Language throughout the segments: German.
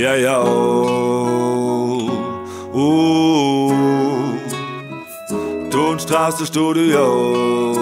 Ja, ja, oh, oh, Tonstraße Studio.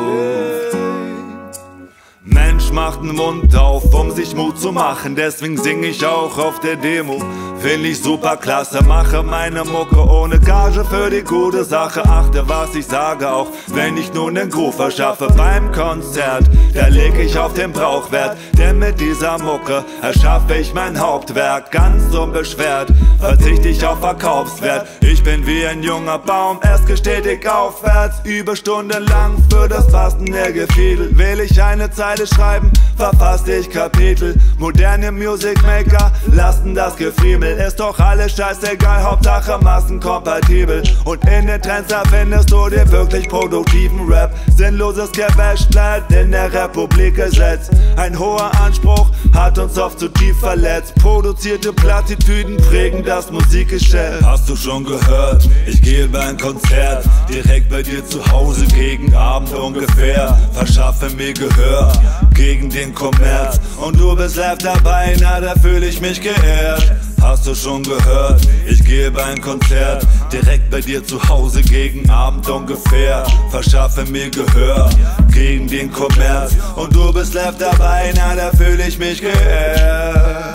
Mensch macht den Mund auf, um sich Mut zu machen. Deswegen sing ich auch auf der Demo. Find ich super klasse, mache meine Mucke ohne Gage für die gute Sache. Achte, was ich sage, auch wenn ich nun den Groove verschaffe beim Konzert. Da leg ich auf den Brauchwert, denn mit dieser Mucke erschaffe ich mein Hauptwerk. Ganz unbeschwert verzichte ich auf Verkaufswert. Ich bin wie ein junger Baum, es geht stetig aufwärts. Überstunden lang für das Fasten der Gefiedel. Will ich eine Zeit schreiben, verfasste ich Kapitel. Moderne Musicmaker lassen das Gefriemel. Ist doch alles scheißegal, Hauptsache massenkompatibel. Und in den Trends erfindest du den wirklich produktiven Rap. Sinnloses Gewäsch bleibt in der Republik gesetzt. Ein hoher Anspruch hat uns oft zu tief verletzt. Produzierte Plattitüden prägen das Musikgeschäft. Hast du schon gehört? Ich gehe über ein Konzert. Direkt bei dir zu Hause gegen Abend ungefähr. Verschaffe mir Gehör gegen den Kommerz, und du bist live dabei, na da fühl ich mich geehrt. Hast du schon gehört? Ich gehe bei ein Konzert, direkt bei dir zu Hause gegen Abend ungefähr. Verschaffe mir Gehör gegen den Kommerz, und du bist live dabei, na da fühl ich mich geehrt.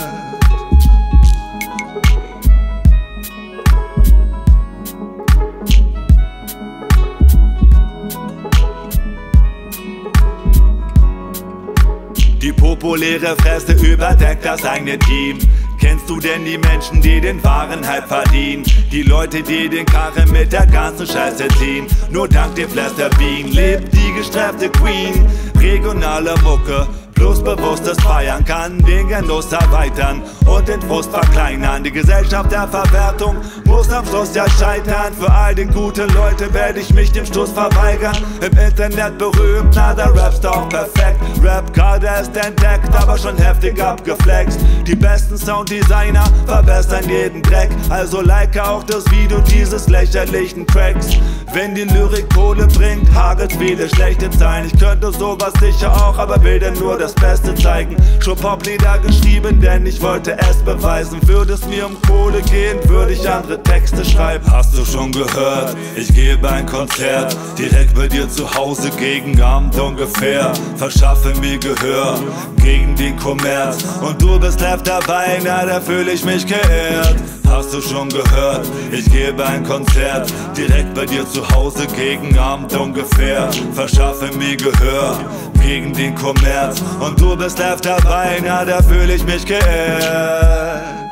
Die populäre Fresse überdeckt das eigene Team. Kennst du denn die Menschen, die den wahren Hype verdienen? Die Leute, die den Karren mit der ganzen Scheiße ziehen. Nur dank dem Flasterbean lebt die gestreifte Queen. Regionale Mucke plus bewusstes Feiern kann den Genuss erweitern und den Frust verkleinern. Die Gesellschaft der Verwertung muss am Schluss ja scheitern. Für all den guten Leute werde ich mich dem Schluss verweigern. Im Internet berühmt, na der Rapstar auch perfekt. Rap gerade erst entdeckt, aber schon heftig abgeflext. Die besten Sounddesigner verbessern jeden Dreck. Also like auch das Video dieses lächerlichen Tracks. Wenn die Lyrik Kohle bringt, hagelt viele schlechte Zeilen. Ich könnte sowas sicher auch, aber will denn nur das Beste zeigen. Schon Poplieder geschrieben, denn ich wollte es beweisen. Würde es mir um Kohle gehen, würde ich andere Texte schreiben. Hast du schon gehört? Ich gehe bei ein Konzert, direkt bei dir zu Hause gegen Abend ungefähr. Verschaffe mir Gehör gegen den Kommerz, und du bist live dabei, na da fühl ich mich geehrt. Hast du schon gehört? Ich gehe bei ein Konzert, direkt bei dir zu Hause gegen Abend ungefähr. Verschaffe mir Gehör gegen den Kommerz, und du bist live dabei, na da fühl ich mich geehrt.